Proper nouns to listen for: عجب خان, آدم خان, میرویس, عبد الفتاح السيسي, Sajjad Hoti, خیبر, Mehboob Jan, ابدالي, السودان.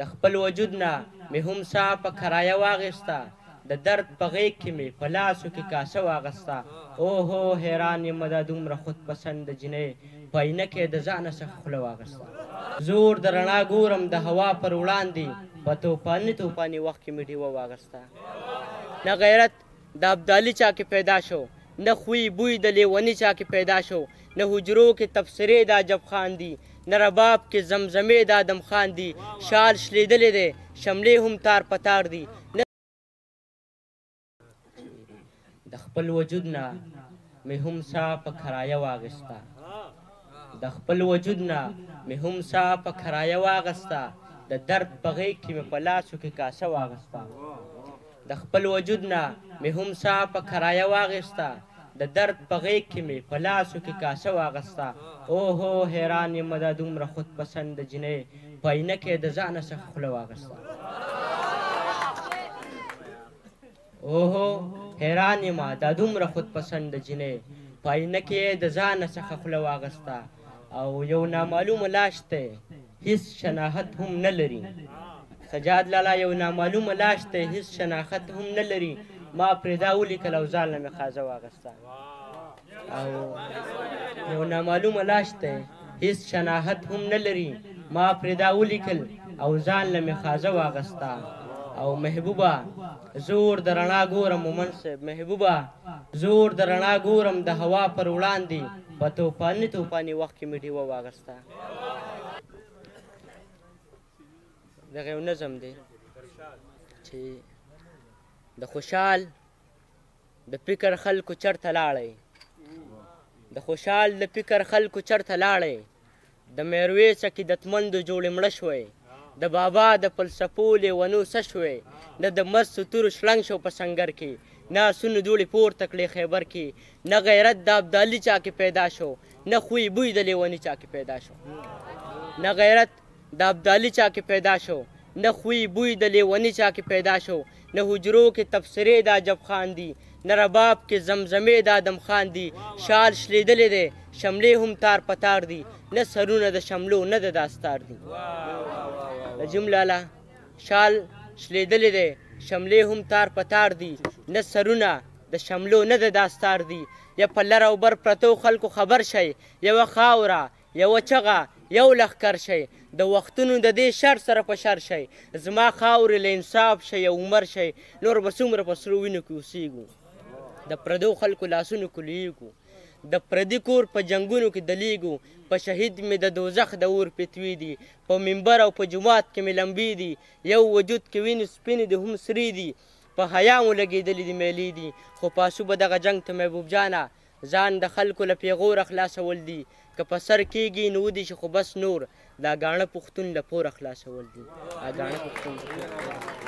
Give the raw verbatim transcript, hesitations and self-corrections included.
د خپل وجود نه مې هم ساه په کرایه واغسته، د درد په غیږ کې مې په لاسو کې کاسه واغسته. اوهو حیران یم دا دومره خودپسنده جینۍ، په عینه کې د ځانه څخه خوله واغسته. زور د رڼا ګورم د هوا پر وړاندې، په توپاني توپاني وخت کې مې ډیوه واغسته. نه غیرت د ابدالي چا کې پیدا شو، نه خوی بوی د لیوني چا کې پیدا شو، نه حجرو کې تبصرې د عجب خان دي، نه رباب کې زمزمې د آدم خان دي. شال شلیدلې دی، شملې هم تار پتار دي. د خپل وجود نه مې هم ساه په کرایه واغسته، د خپل وجود نه مې هم ساه په کرایه واغسته، د درد په غیږ کې مې په لاسو کې کاسه واغسته. د خپل وجود نه مې هم ساه په کرایه واغسته، د درد په غیږ کې مې په لاسو کې کاسه واغسته. اوهو حیران یم دا دومره خودپسنده جینۍ، په عینه کې د ځانه څخه خوله واغسته. اوهو حیران یم دا دومره خودپسنده جینۍ، په عینه کې د ځانه څخه خوله واغسته. او یو نامعلومه لاش دی، هیڅ شناخت هم نه لري. سجاد لالا یو نامعلومه لاش دی، هیڅ شناخت هم نه لري. ما پرې دا ولیکل او ځان له مې خازه واغسته. او یو نامعلومه لاش دی، هیڅ شناخت هم نه لري. ما پرې دا ولیکل او ځان له مې خازه واغسته. او محبوبه زور د رڼا ګورم مومن صاحب، محبوبه زور د رڼا ګورم د هوا پر وړاندې، په توپاني توپاني وخت کې مې ډیوه واغسته. دغه یو نظم دی چې د خوشحال د فکر خلکو چرته لاړئ، د خوشحال د فکر خلکو چرته لاړئ، د میرویس عقیدتمندو جوړې مړه شوئ، د بابا د فلسفو لیونو څه شوئ، د د مستو تورو شلنګ شو په سنګر کې، نه سونو دوړې پورته کړې خیبر کې. نه غیرت د ابدالي چا کې پیدا شو، نه خوی بوی د لیوني چا کې پیدا شو. نه غیرت د ابدالي چا کې پیدا شو، نه خوی بوی د لیوني چا کې پیدا شو، نه حجرو کې تبصرې د عجب خان دي، نه رباب کې زمزمې د آدم خان دي. شال شلیدلې دی، شملې هم تار پتار دي، نه سرونه د شملو نه د داستار دي. نجم لالا شال شلیدلې دی، شملې هم تار پتار دي، نه سرونه د شملو نه د داستار دي. یا په لر او بر پرتو خلکو خبر شئ، یوه خاوره یوه چغه یو لښکر شئ، د وختونو د دې شر سره په شر شئ. زما خاورې له انصاف شئ او عمر شئ، نور به څومره په سرو وینو کې اوسیږو. د پردو خلکو لاسونو کې لویږو، د پردي کور په جنګونو کې دلیږو. په شهید مې د دوزخ د اور پتوي دي، په منبر او په جومات کې مې لمبي دي. یو وجود کې وینې سپینې دي هم سرې دي، په حیا مو لګېدلې دي میلې دي. خو پاسو به دغه جنګ ته محبوب جانه، ځان د خلکو له پیغوره خلاصول دي. که په سر کېږي نو ودې شي، خو بس نور دا ګاڼه پښتون له پوره خلاصول دي. دا ګاڼه پښتون